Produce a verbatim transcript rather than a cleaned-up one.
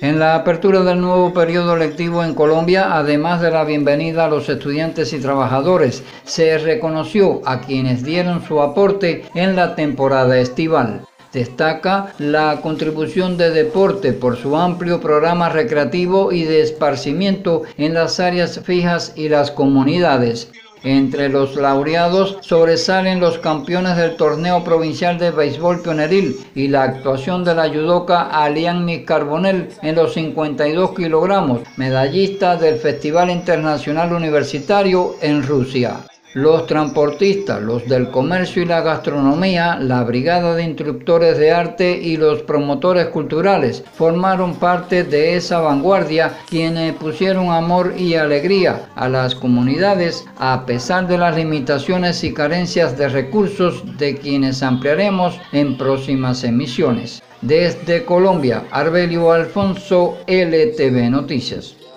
En la apertura del nuevo periodo lectivo en Colombia, además de la bienvenida a los estudiantes y trabajadores, se reconoció a quienes dieron su aporte en la temporada estival. Destaca la contribución de Deporte por su amplio programa recreativo y de esparcimiento en las áreas fijas y las comunidades. Entre los laureados sobresalen los campeones del Torneo Provincial de Béisbol Pioneril y la actuación de la yudoca Alianis Carbonell en los cincuenta y dos kilogramos, medallista del Festival Internacional Universitario en Rusia. Los transportistas, los del comercio y la gastronomía, la brigada de instructores de arte y los promotores culturales formaron parte de esa vanguardia, quienes pusieron amor y alegría a las comunidades a pesar de las limitaciones y carencias de recursos, de quienes ampliaremos en próximas emisiones. Desde Colombia, Arbelio Alfonso, L T V Noticias.